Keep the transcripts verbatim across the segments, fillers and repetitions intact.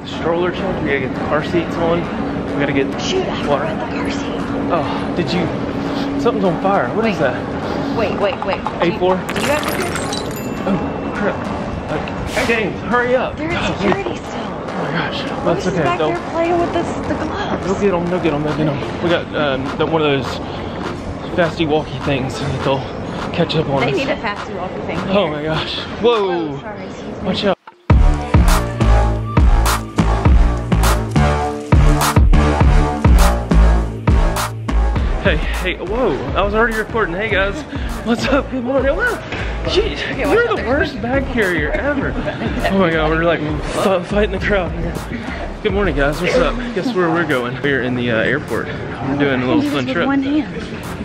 gotta get the strollers on, we gotta get the car seats on, we gotta get Shoot, water. I forgot the car seat. Oh, did you, something's on fire. What wait, is that? Wait, wait, wait. A floor? Do you have to do this? Oh, crap. Okay, James, hurry up. They're in security still. Oh my gosh, that's okay. Back there playing with this, the gloves. Go get them, go get them, go get them. We got um, one of those fasty walkie things that they'll catch up on they us. They need a fasty walkie thing here. Oh my gosh. Whoa. Oh, sorry, excuse me. Watch out. Hey, hey, whoa, I was already recording. Hey guys, what's up? Good morning. Wow, jeez, okay, you're the worst bag carrier ever. Oh my God, we're like fighting the crowd here. Good morning guys, what's up? Guess where we're going? We're in the uh, airport. We're doing a little fun trip. One hand.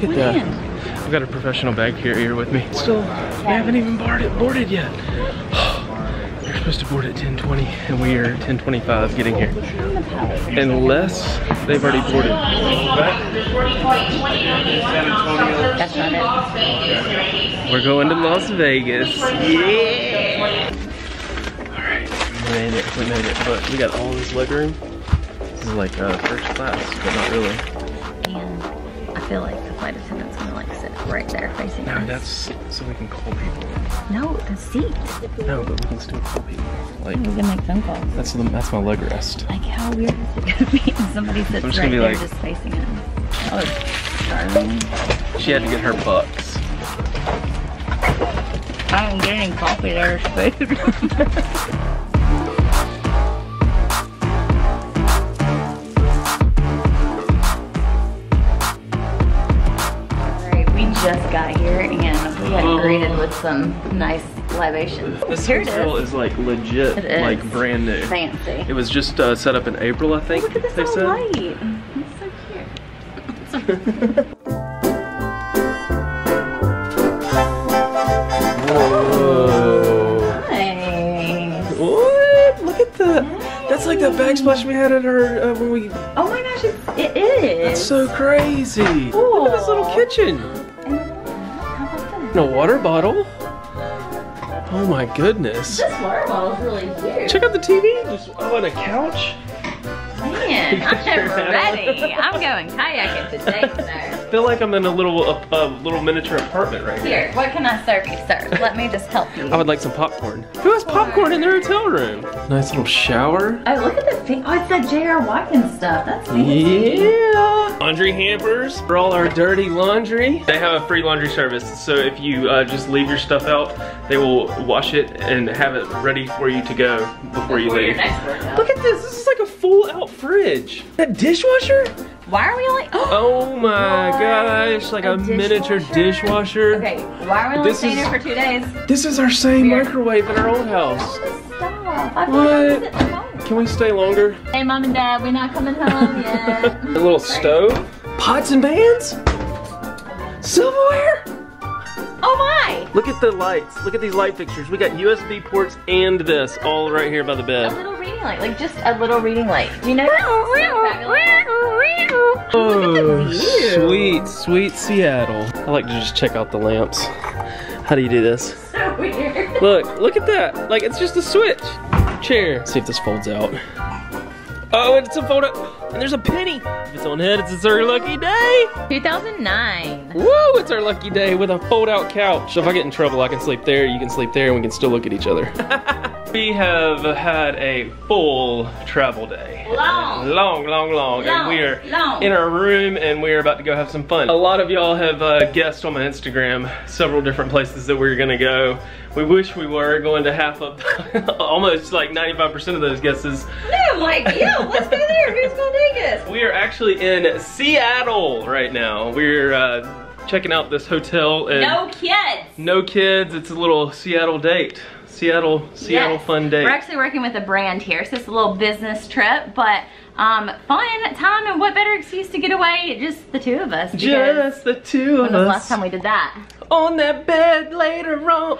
Look at that. I've got a professional bag carrier with me. Still, we haven't even boarded, boarded yet. You're supposed to board at ten twenty and we are ten twenty-five getting here. Unless they've already boarded. That's not it. We're going to Las Vegas. Yeah! Alright, we made it, we made it. But we got all this legroom. This is like uh, first class, but not really. And I feel like the flight attendant's gonna like sit right there facing no, us. No, that's so we can call people. No, the seat. No, but we can still call people. Like, we can make phone calls. That's the, that's my leg rest. Like how weird is it gonna be if somebody sits right there like, just facing him? Oh, darn. She had to get her bucks. I don't get any coffee there, food. Just got here and we got oh. greeted with some nice libations. This here hotel is. is like legit, it is. like brand new. Fancy. It was just uh, set up in April, I think. Oh, look at this they said. light. It's so cute. Whoa. Nice. What? Look at that. Nice. That's like that backsplash we had at her uh, when we. Oh my gosh, it's, it is. That's so crazy. Cool. Look at this little kitchen. A water bottle. Oh my goodness. This water bottle is really cute. Check out the T V. Just, oh, and a couch. Man, I'm ready. I'm going kayaking today, sir. I feel like I'm in a little, a, a little miniature apartment right here. Here, what can I serve you, sir? Let me just help you. I would like some popcorn. Who has popcorn in their hotel room? Nice little shower. Oh, look at this pink. Oh, it's that J R Watkins stuff. That's neat. Yeah. Laundry hampers for all our dirty laundry. They have a free laundry service, so if you uh, just leave your stuff out, they will wash it and have it ready for you to go before, before you leave. Look at this, this is like a full out fridge. That dishwasher? Why are we only- Oh, oh my what? gosh, like a, a dishwasher? miniature dishwasher. Okay, why are we only this staying is, here for two days? This is our same Weird. microwave in our old house. Stop. What? Can we stay longer? Hey mom and dad, we're not coming home yet. A little stove? Pots and pans? Silverware? Oh my! Look at the lights. Look at these light fixtures. We got U S B ports and this all right here by the bed. A little reading light, like just a little reading light. Do you know that's so fabulous? Oh, sweet, sweet Seattle. I like to just check out the lamps. How do you do this? So weird. Look, look at that. Like it's just a switch. Chair. See if this folds out. Oh, it's a fold up, and there's a penny. If it's on head, it's our lucky day. two thousand nine. Woo, it's our lucky day with a fold out couch. So if I get in trouble, I can sleep there, you can sleep there, and we can still look at each other. We have had a full travel day. Long. Long, long, long. long and we are long. in our room and we are about to go have some fun. A lot of y'all have uh, guessed on my Instagram several different places that we're gonna go. We wish we were going to half of, almost like ninety-five percent of those guesses. No, like, yeah, let's go there. Who's gonna take us? We are actually in Seattle right now. We're, uh, checking out this hotel. And no kids. No kids. It's a little Seattle date. Seattle, Seattle yes. fun day. We're actually working with a brand here, so it's a little business trip, but um, fun time, and what better excuse to get away? Just the two of us. Just the two of us. When was the last time we did that? On that bed later on.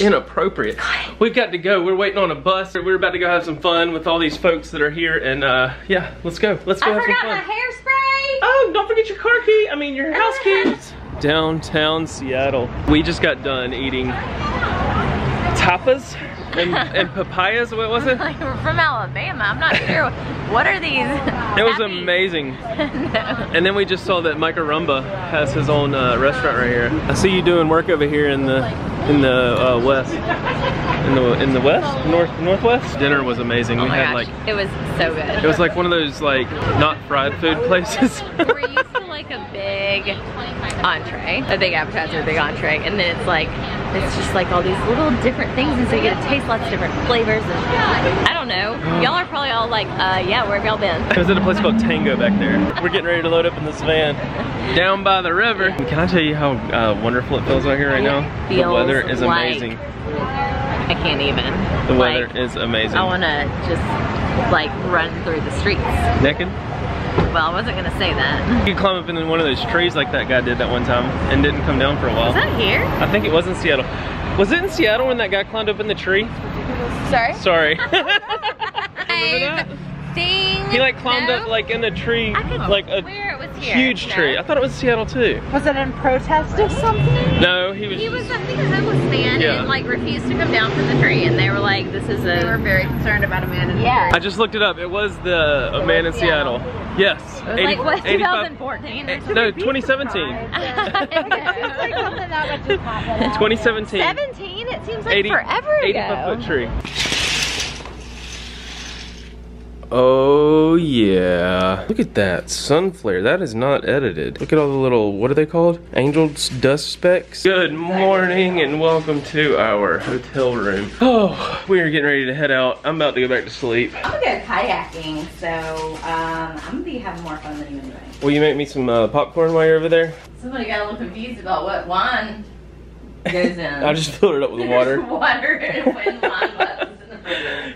Inappropriate. God. We've got to go. We're waiting on a bus. We're about to go have some fun with all these folks that are here, and uh, yeah, let's go. Let's go I have some fun. I forgot my hairspray. Oh, don't forget your car key. I mean, your house keys. Downtown Seattle. We just got done eating tapas. and, and papayas, what was it? Like, we're from Alabama, I'm not sure. What are these? It was amazing. No. And then we just saw that Micah Rumba has his own uh, restaurant right here. I see you doing work over here in the in the uh, west. In the in the west, north northwest. Dinner was amazing. Oh we my had gosh. like it was so good. It was like one of those like not fried food places. We're used to like a big entree, a big appetizer, a big entree, and then it's like it's just like all these little different things, and so you get to taste lots of different flavors. And I don't know. Y'all are probably all like, uh, yeah, where have y'all been? I was at a place called Tango back there. We're getting ready to load up in this van down by the river. Can I tell you how uh, wonderful it feels out here right now? The weather is like amazing. I can't even. The weather like, is amazing. I want to just like run through the streets. Naked? Well, I wasn't gonna say that. You could climb up into one of those trees like that guy did that one time and didn't come down for a while. Was that here? I think it was in Seattle. Was it in Seattle when that guy climbed up in the tree? Sorry? Sorry. He like climbed no. up like in a tree, like a it was here. huge no. tree. I thought it was Seattle too. Was it in protest of something? No, he was. He was, I think, a homeless man yeah. and like refused to come down from the tree, and they were like, "This is a." They were very concerned about a man in. Yeah. I just looked it up. It was the a man in Seattle. Yes. Like what? twenty fourteen. It, no, twenty seventeen. twenty seventeen. seventeen. It seems like eighty, forever ago. eighty-five foot tree. Oh yeah, look at that sun flare. That is not edited. Look at all the little, what are they called? Angel's dust specks. Good morning and welcome to our hotel room. Oh, we are getting ready to head out. I'm about to go back to sleep. I'm gonna go kayaking, so um, I'm gonna be having more fun than you anyway. Will you make me some uh, popcorn while you're over there? Somebody got a little confused about what wine goes in. I just filled it up with water. water and wine was.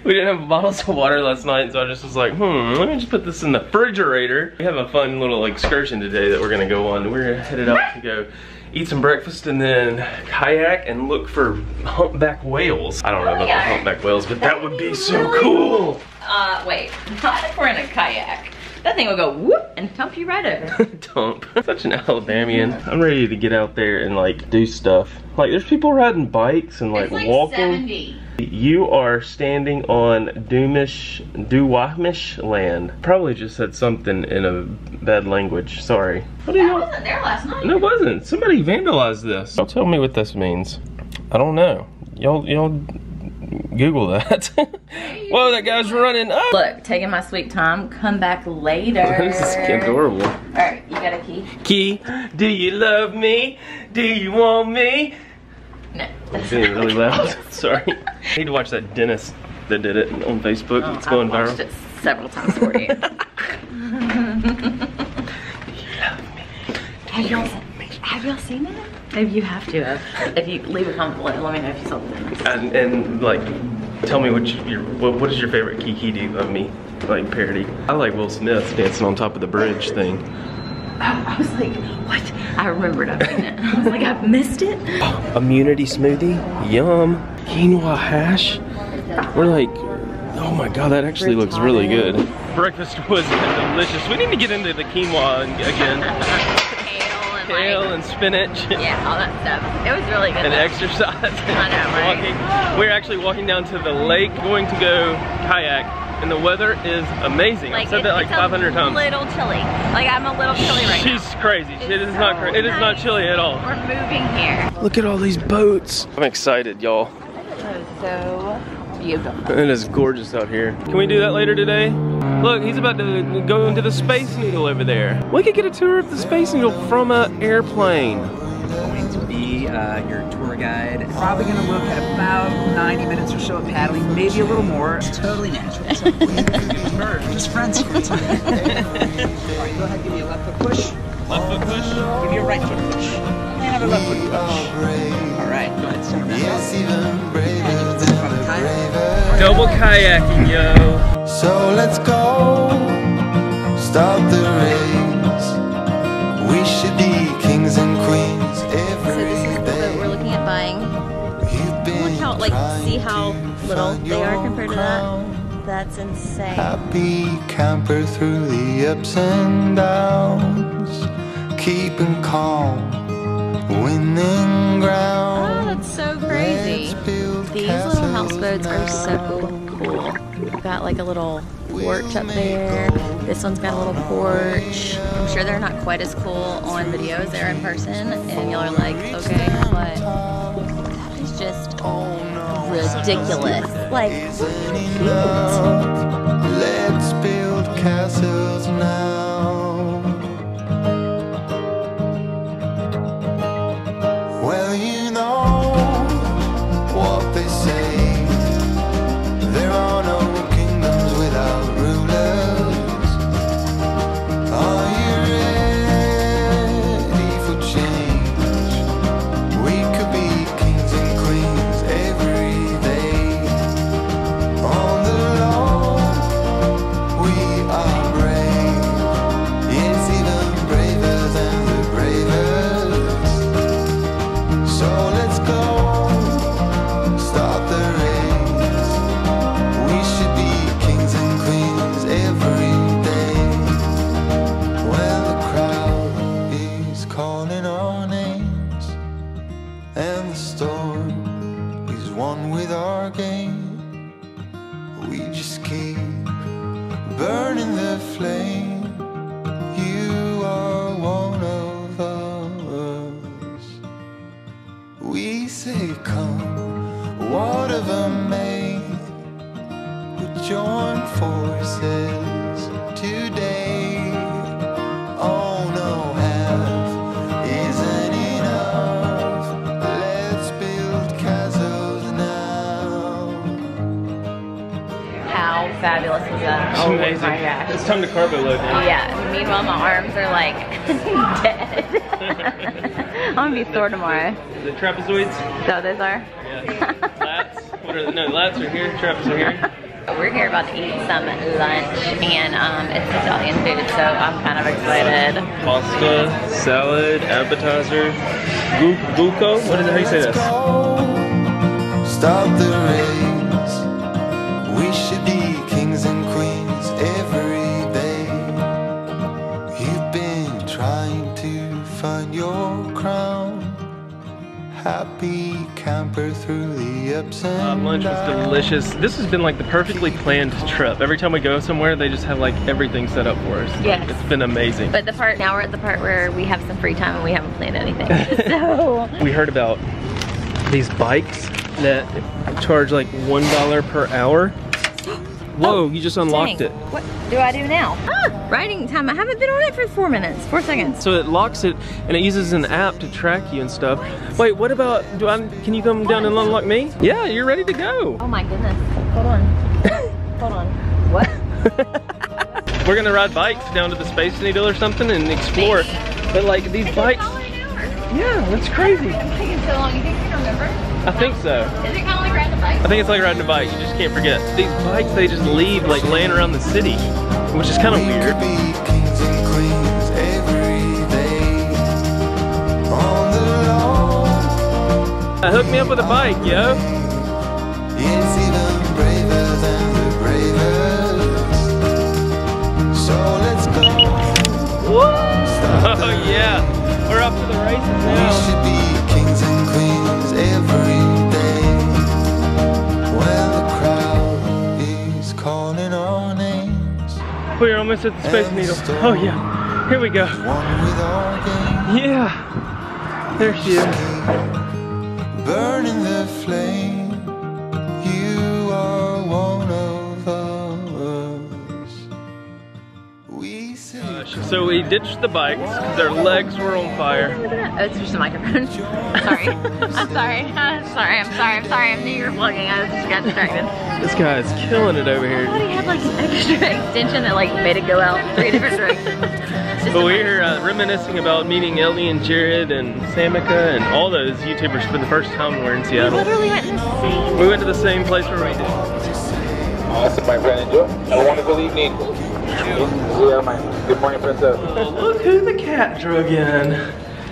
We didn't have bottles of water last night, so I just was like, hmm, let me just put this in the refrigerator. We have a fun little excursion today that we're gonna go on. We're headed out to go eat some breakfast and then kayak and look for humpback whales. I don't know about the humpback whales, but that would be so cool. Uh, wait, not if we're in a kayak. That thing will go whoop and dump you right over. Dump. Such an Alabamian. I'm ready to get out there and like do stuff. Like there's people riding bikes and like, like walking. seventy. You are standing on Duwamish, Duwamish land. Probably just said something in a bad language. Sorry. What do you? I wasn't there last night. No, it wasn't. Somebody vandalized this. Don't tell me what this means. I don't know. Y'all, y'all. Google that. Whoa, that guy's running up. Look, taking my sweet time. Come back later. This is adorable. All right, you got a key? Key. Do you love me? Do you want me? No. That's being really loud. Sorry. I need to watch that dentist that did it on Facebook. Oh, it's going I've viral. Watched it several times for you. Do you love me? Do you want me? Have y'all seen it? Maybe you have to have. If you leave a comment below, let me know if you saw the difference. And, and like, tell me what you, your what, what is your favorite Kiki do of me, like parody. I like Will Smith dancing on top of the bridge thing. I, I was like, what? I remembered I've seen it. I was like, I've missed it. Immunity smoothie, yum. Quinoa hash. We're like, oh my god, that actually looks really good. Breakfast was delicious. We need to get into the quinoa again. Kale and spinach. Yeah, all that stuff. It was really good. And though. exercise. I know, right? Walking. We're actually walking down to the lake, going to go kayak, and the weather is amazing. Like, I've said it, that like five hundred times. It's a little chilly. Like I'm a little chilly right She's now. She's crazy. It's it is so not crazy. It is not chilly at all. We're moving here. Look at all these boats. I'm excited, y'all. That is so beautiful. It is gorgeous out here. Can we do that later today? Look, he's about to go into the Space Needle over there. We could get a tour of the Space Needle from an airplane. I'm going to be uh, your tour guide. Probably going to look at about ninety minutes or so of paddling, maybe a little more. It's totally natural. So we're just friends for a time. All right, go ahead, give me a left foot push. Left foot push. Give me a right foot push. And have a left foot push. All right, go ahead, center back. Yes, even braver than the time. Double kayaking, yo. So let's go, stop the race. We should be kings and queens every day. So this is the boat we're looking at buying. Look how, like, see how little they are compared to that. That's insane. Happy camper through the ups and downs, keeping calm, winning ground. It's so crazy. These little houseboats are so cool. We've got like a little porch up there. This one's got a little porch. I'm sure they're not quite as cool on video as they're in person, and y'all are like, okay, but that is just ridiculous. Like, let's build castles now. Well, you know what they say. There are no kingdoms without rulers. Are you ready for change? We could be kings and queens every day. On the lawn, we are brave. Yes, even braver than the bravest. So let's go, start the race. Should be kings and queens every day. Well, the crowd is calling our names, and the storm is one with our game. We just keep burning the flame. You are one of us. We say, come, what of a maid. Join forces today. Oh no, half isn't enough. Let's build castles now. How fabulous is that? It's amazing. Oh my gosh. It's time to carbo load now. Yeah. Meanwhile, my arms are like dead. I'm gonna be sore tomorrow. The trapezoids? So those are? Yeah. Lats. What are the, no, lats are here. Trapezoids are here. We're here about to eat some lunch, and um, it's Italian food, so I'm kind of excited. Pasta, salad, appetizer, buco. What is it? How do you say this? Stop the race. We should be kings and queens every day. You've been trying to find your crown. Happy camper through the ups and downs. Uh, lunch was delicious. This has been like the perfectly planned trip. Every time we go somewhere, they just have like everything set up for us. Yes. Like, it's been amazing. But the part, now we're at the part where we have some free time and we haven't planned anything. So we heard about these bikes that charge like one dollar per hour. Whoa, oh, you just unlocked dang. it. What do I do now? Ah, riding time. I haven't been on it for four minutes, four seconds. So it locks it, and it uses an app to track you and stuff. What? Wait, what about, do I, can you come down and unlock me? Yeah, you're ready to go. Oh my goodness, hold on, hold on, what? We're gonna ride bikes down to the Space Needle or something and explore. Space. But like these it's bikes. Yeah, that's crazy. It's taking so long, you think you remember? I wow. think so. Is it kind of like riding a bike? I think it's like riding a bike, you just can't forget. These bikes, they just leave like laying around the city, which is kind of weird. Uh, hook me up with a bike, yo. It's even braver than the bravest. So let's go. Whoa! Oh yeah! We're up to the races now. We should be kings and queens every day. Well, the crowd is calling our names. We're almost at the Space Needle. Oh yeah, here we go. Yeah, there she is. Burning the flame. You are one of us. We say. So we ditched the bikes because their legs were on fire. Oh, it's just a microphone. Sorry. I'm sorry. I'm sorry. I'm sorry. I'm sorry. I knew you were vlogging. I just got distracted. This guy is killing it over here. I thought he had like an extra extension that like made it go out in three different directions. But we're uh, reminiscing about meeting Ellie and Jared and Samika and all those YouTubers for the first time we were in Seattle. We literally went to the same. We went to the same place where we did. Awesome, my friend. Enjoy a wonderful evening. Good morning, princess. Oh, look who the cat drug in.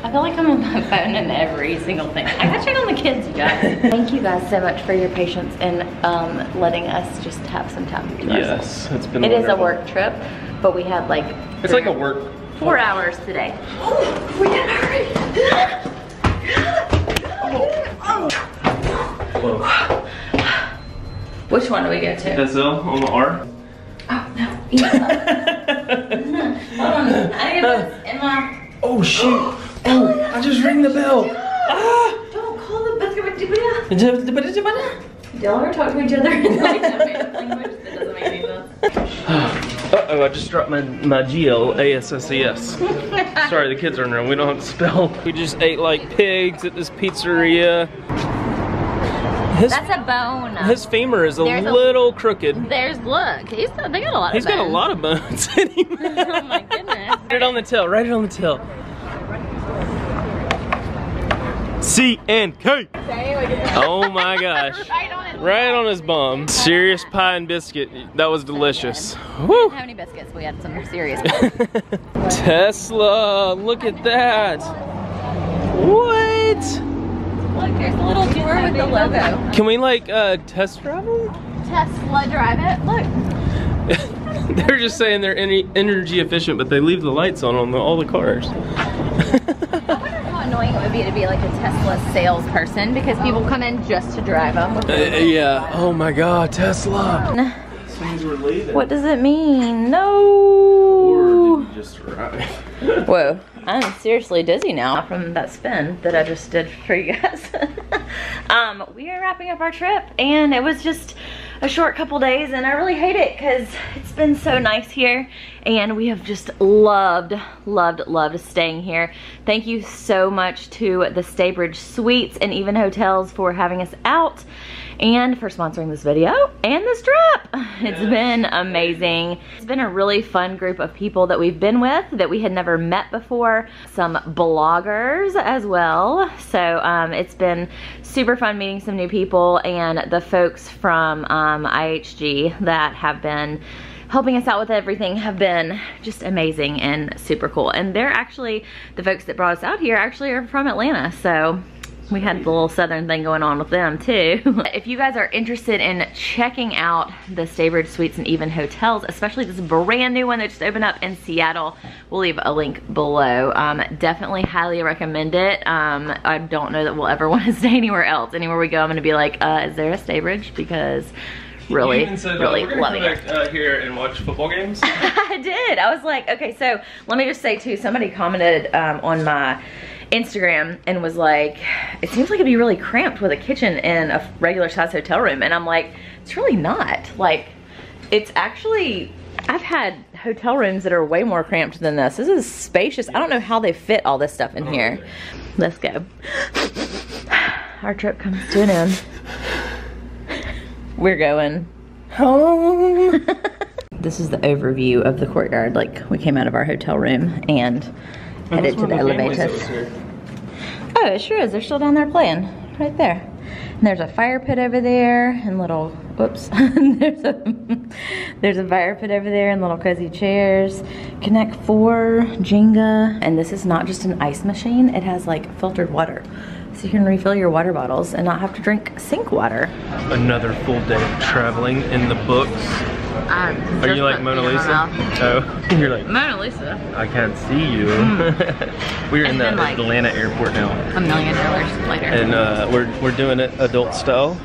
I feel like I'm on my phone in every single thing. I gotta check on the kids, you guys. Thank you guys so much for your patience and um, letting us just have some time. Yes, it's been. It wonderful. Is a work trip, but we had like. It's like a work. Four work. hours today. Oh, we did hurry. Oh. Oh. below. Which one do we get to? S L on the R. Oh, no. Hold on. I need to put this in my... Oh, shoot. Oh, I just rang the bell. Ah. Don't call the bell. Y'all ever talk to each other in like a language that doesn't make any sense? Uh-oh, I just dropped my, my G L A S S E S. Sorry, the kids are in there. We don't have to spell. We just ate like pigs at this pizzeria. His, That's a bone. His femur is a there's little a, crooked. There's, look. He's, they got a lot He's of bones. He's got a lot of bones in him. Oh my goodness. Write it on the tail. Write it on the tail. C and K. Oh my gosh. Right on his, right on his bum. Serious pie and biscuit. That was delicious. We didn't have any biscuits. We had some serious pie. Tesla. Look at that. What? Look, there's a little door with the logo. Can we like uh, test drive it? Tesla drive it. Look. They're just saying they're energy efficient, but they leave the lights on on the, all the cars. Annoying it would be to be like a Tesla salesperson because people come in just to drive them. Uh, yeah. Oh my God, Tesla. What does it mean? No. Or did you just arrive? Whoa, I'm seriously dizzy now from that spin that I just did for you guys. um, we are wrapping up our trip, and it was just a short couple days, and I really hate it because it's been so nice here, and we have just loved, loved, loved staying here. Thank you so much to the Staybridge Suites and Even Hotels for having us out and for sponsoring this video and this trip. It's been amazing. It's been a really fun group of people that we've been with that we had never met before, some bloggers as well. So um, it's been super fun meeting some new people and the folks from um, I H G that have been helping us out with everything have been just amazing and super cool. And they're actually, the folks that brought us out here actually are from Atlanta. So we had the little southern thing going on with them too. If you guys are interested in checking out the Staybridge Suites and Even Hotels, especially this brand new one that just opened up in Seattle, we'll leave a link below. Um, definitely highly recommend it. Um, I don't know that we'll ever want to stay anywhere else. Anywhere we go, I'm gonna be like, uh, is there a Staybridge? Because really, said, really uh, loving it. Uh, here and watch football games. I did. I was like, okay, so let me just say too, somebody commented um, on my Instagram and was like, it seems like it'd be really cramped with a kitchen in a regular size hotel room. And I'm like, it's really not. Like, it's actually, I've had hotel rooms that are way more cramped than this. This is spacious. I don't know how they fit all this stuff in oh, here. Okay. Let's go. Our trip comes to an end. We're going home. This is the overview of the courtyard. Like, we came out of our hotel room and headed to the elevator. Oh, it sure is. They're still down there playing, right there. And there's a fire pit over there, and little, whoops. there's a there's a fire pit over there, and little cozy chairs. Connect Four, Jenga, and this is not just an ice machine. It has like filtered water. So you can refill your water bottles and not have to drink sink water. Another full day of traveling in the books. Um, Are you like Mona Lisa? Oh, you're like Mona Lisa. I can't see you. Mm. We're it's in the like Atlanta airport now. A million dollars later. And uh, we're we're doing it adult style.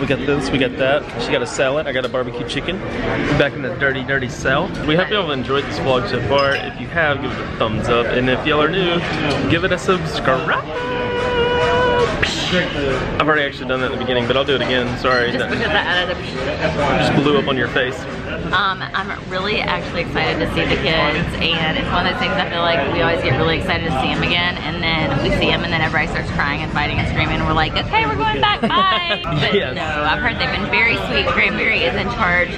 We got this, we got that. She got a salad, I got a barbecue chicken. We're back in the dirty, dirty south. We hope y'all have enjoyed this vlog so far. If you have, give it a thumbs up. And if y'all are new, give it a subscribe. I've already actually done that at the beginning, but I'll do it again. Sorry. Just because I added a just blew up on your face. Um, I'm really actually excited to see the kids, and it's one of those things I feel like we always get really excited to see them again, and then we see them, and then everybody starts crying and fighting and screaming, and we're like, okay, we're going back, bye. But yes. No, I've heard they've been very sweet. Granberry is in charge.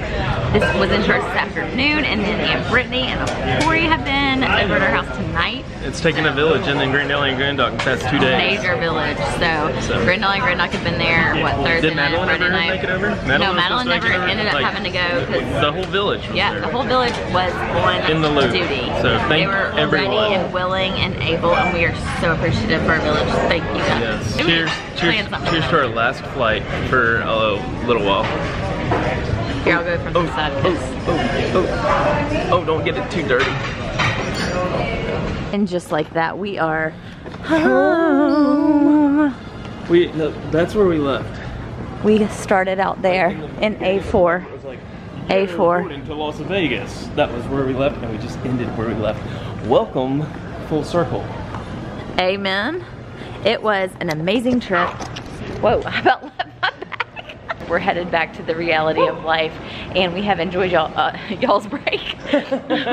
This was in charge this afternoon, and then Aunt Brittany and Uncle Corey have been over at our house tonight. It's taking a village, and then Grand Alley and Grand Dock the past two days. Major village. So, so. Grand Alley and Grand Dock have been there, what, Thursday Did night, Friday night? Did Madeline ever make it over? Madeline no, Madeline never ended up like, having to go. Cause the whole village was Yeah, there. the whole village was on In the loop. duty. So thank They were everyone. ready and willing and able, and we are so appreciative for our village. Thank you guys. Yes. Cheers, cheers, cheers to our last flight for a little while. Here, I'll go from oh, the side. Oh, oh, oh, oh, don't get it too dirty. And just like that, we are home. We, no, that's where we left. we started out there in A four. It was like A four to Las Vegas. That was where we left, and we just ended where we left. Welcome full circle. Amen. It was an amazing trip. Whoa, I about left my back. We're headed back to the reality Whoa. of life, and we have enjoyed y'all uh, y'all's break.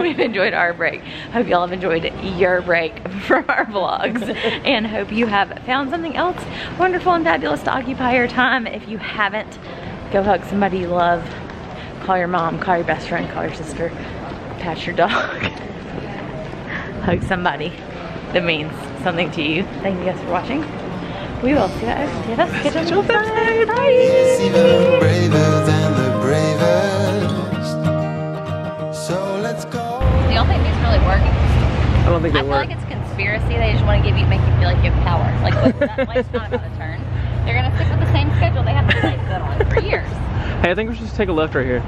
We've enjoyed our break. Hope y'all have enjoyed your break from our vlogs, and hope you have found something else wonderful and fabulous to occupy your time. If you haven't, go hug somebody you love. Call your mom, call your best friend, call your sister, pat your dog. Hug somebody that means something to you. Thank you guys for watching. We will see that. Yes, get on the side. Bye. Even braver than the bravest. So let's go. Do y'all think these really work? I don't think they I work. I feel like it's conspiracy. They just want to give you, make you feel like you have power. Like, what's that life's not about to turn. They're going to stick with the same schedule they have to life set on for years. Hey, I think we should just take a left right here.